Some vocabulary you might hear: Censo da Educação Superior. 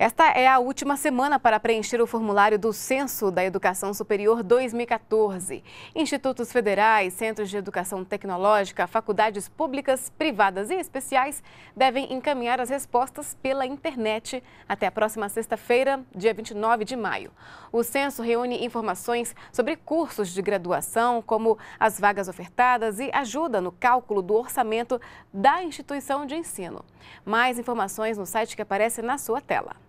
Esta é a última semana para preencher o formulário do Censo da Educação Superior 2014. Institutos federais, centros de educação tecnológica, faculdades públicas, privadas e especiais devem encaminhar as respostas pela internet até a próxima sexta-feira, dia 29 de maio. O Censo reúne informações sobre cursos de graduação, como as vagas ofertadas, e ajuda no cálculo do orçamento da instituição de ensino. Mais informações no site que aparece na sua tela.